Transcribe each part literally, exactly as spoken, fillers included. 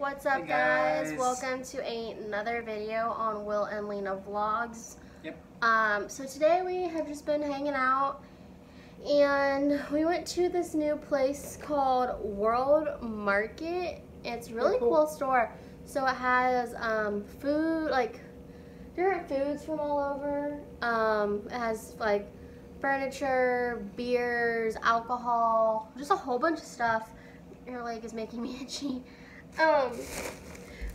What's up, hey guys. guys? Welcome to another video on Will and Lina Vlogs. Yep. Um, so today we have just been hanging out, and we went to this new place called World Market. It's a really cool. cool store. So it has um, food, like different foods from all over. Um, it has like furniture, beers, alcohol, just a whole bunch of stuff. Your leg is making me itchy. Um,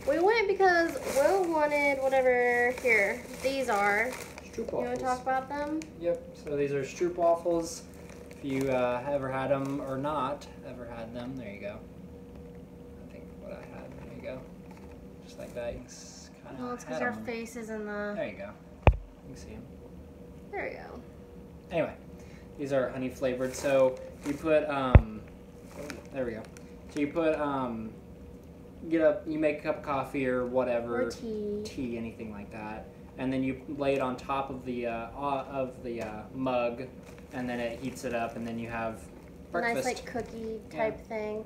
we went because Will wanted whatever. Here, these are stroopwaffles. You want to talk about them? Yep. So these are stroopwaffles. If you uh, ever had them or not ever had them, there you go. I think what I had. There you go. Just like that. You can kind of. Well, it's because our face is in the. There you go. You can see them. There we go. Anyway, these are honey flavored. So you put um, there we go. So you put um. Get up, you make a cup of coffee or whatever, or tea. tea, anything like that, and then you lay it on top of the uh, of the uh, mug, and then it heats it up, and then you have breakfast. Nice like cookie type yeah. thing.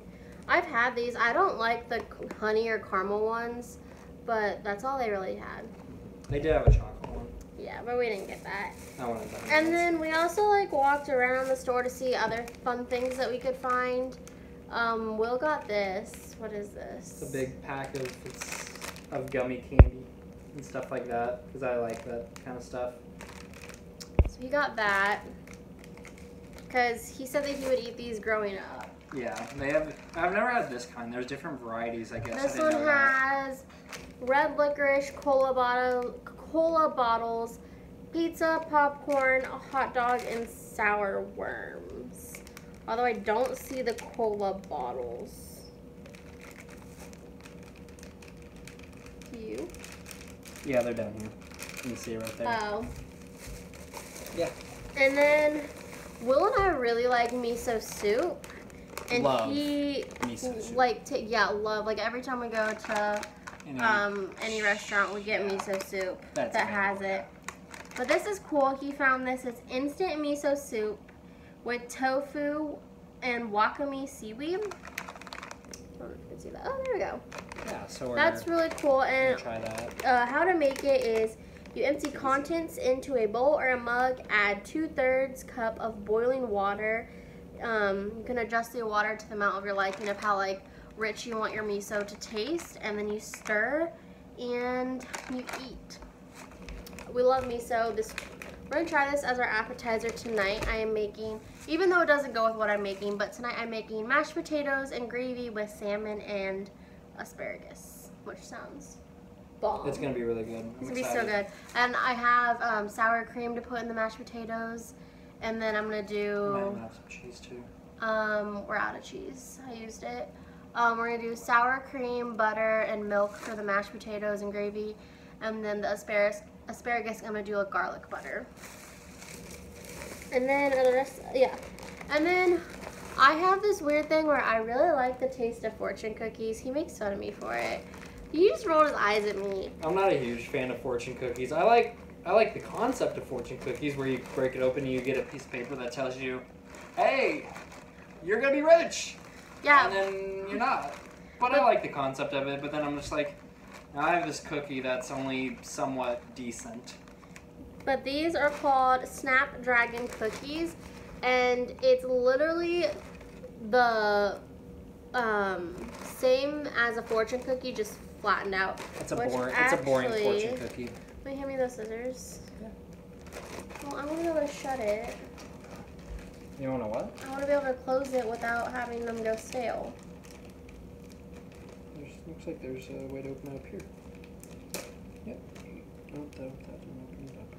I've had these. I don't like the honey or caramel ones, but that's all they really had. They did have a chocolate one. Yeah, but we didn't get that. I wanted that. And then we also like walked around the store to see other fun things that we could find. Um, Will got this. What is this? It's a big pack of it's, of gummy candy and stuff like that, because I like that kind of stuff. So he got that, because he said that he would eat these growing up. Yeah, they have. I've never had this kind. There's different varieties, I guess. This I one has that. red licorice, cola bottle, cola bottles, pizza, popcorn, a hot dog, and sour worms. Although I don't see the cola bottles. Do you? Yeah, they're down here. You can see it right there. Oh. Yeah. And then Will and I really like miso soup. And love he miso soup. like to yeah, love. Like every time we go to any, um any restaurant we get yeah. miso soup That's that has it. But this is cool. He found this. It's instant miso soup with tofu and wakame seaweed. I don't know if you can see that. Oh, there we go. Yeah, so we're That's gonna, really cool. And try that. Uh, how to make it is you empty Easy. contents into a bowl or a mug, add two-thirds cup of boiling water. Um, you can adjust the water to the amount of your liking of how like rich you want your miso to taste, and then you stir and you eat. We love miso. This We're gonna try this as our appetizer tonight. I am making, even though it doesn't go with what I'm making, but tonight I'm making mashed potatoes and gravy with salmon and asparagus, which sounds bomb. It's gonna be really good. I'm it's gonna excited. be so good. And I have um, sour cream to put in the mashed potatoes, and then I'm gonna do. I might have some cheese too. Um, we're out of cheese. I used it. Um, we're gonna do sour cream, butter, and milk for the mashed potatoes and gravy, and then the asparagus. Asparagus. I'm gonna do a garlic butter, and then uh, the rest, yeah. And then I have this weird thing where I really like the taste of fortune cookies. He makes fun of me for it. He just rolled his eyes at me. I'm not a huge fan of fortune cookies. I like I like the concept of fortune cookies, where you break it open and you get a piece of paper that tells you, "Hey, you're gonna be rich." Yeah. And then you're not. But, but I like the concept of it. But then I'm just like. Now I have this cookie that's only somewhat decent. But these are called snapdragon cookies, and it's literally the um, same as a fortune cookie, just flattened out. It's a boring. Actually, it's a boring fortune cookie. Will you hand me those scissors? Yeah. Well, I want to be able to shut it. You want to what? I want to be able to close it without having them go stale. Looks like there's a way to open it up here. Yep. Nope, that, that didn't open it up.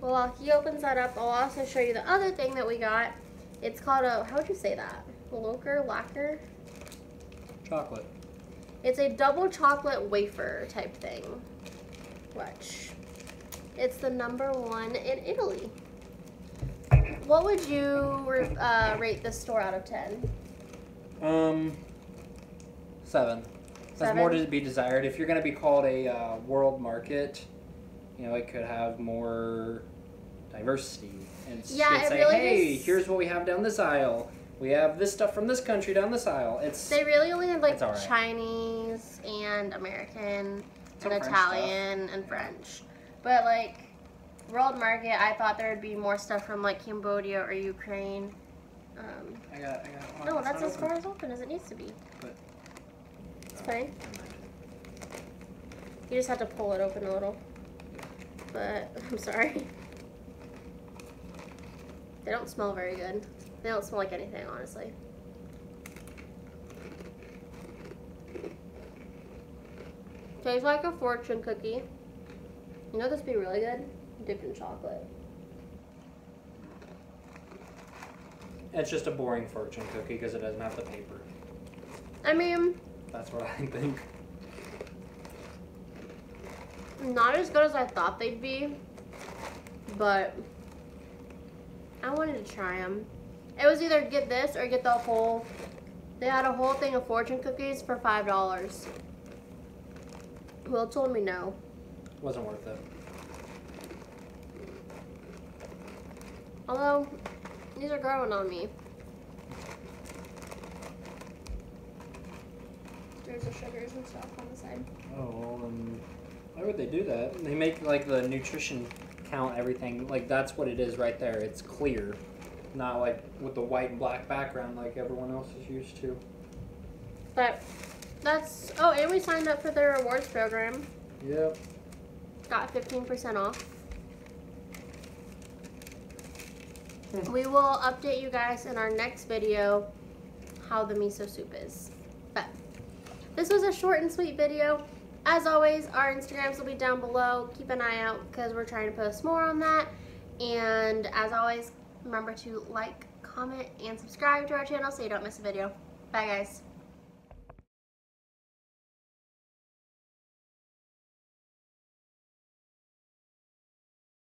Well, while he opens that up, I'll also show you the other thing that we got. It's called a, how would you say that? Locker, lacquer? Chocolate. It's a double chocolate wafer type thing. Watch. It's the number one in Italy. What would you uh, rate this store out of ten? Um, seven. There's more to be desired. If you're going to be called a uh, world market, you know, it could have more diversity. And yeah, it say, really hey, is... here's what we have down this aisle. We have this stuff from this country down this aisle. It's They really only have like right. Chinese and American Some and French Italian stuff. and French. But like World Market, I thought there would be more stuff from like Cambodia or Ukraine. Um, I got, I got one. No, that's as far as open as it needs to be. But, it's uh, fine. You just have to pull it open a little. But, I'm sorry. They don't smell very good. They don't smell like anything, honestly. Tastes like a fortune cookie. You know this would be really good? Dipped in chocolate. It's just a boring fortune cookie because it doesn't have the paper. I mean... That's what I think. Not as good as I thought they'd be, but I wanted to try them. It was either get this or get the whole... They had a whole thing of fortune cookies for five dollars. Will told me no. Wasn't worth it. Although... These are growing on me. There's the sugars and stuff on the side. Oh, well, um, why would they do that? They make, like, the nutrition count, everything. Like, that's what it is right there. It's clear. Not, like, with the white and black background like everyone else is used to. But that's... Oh, and we signed up for their rewards program. Yep. Got fifteen percent off. We will update you guys in our next video how the miso soup is. But this was a short and sweet video. As always, our Instagrams will be down below. Keep an eye out because we're trying to post more on that. And as always, remember to like, comment, and subscribe to our channel so you don't miss a video. Bye, guys.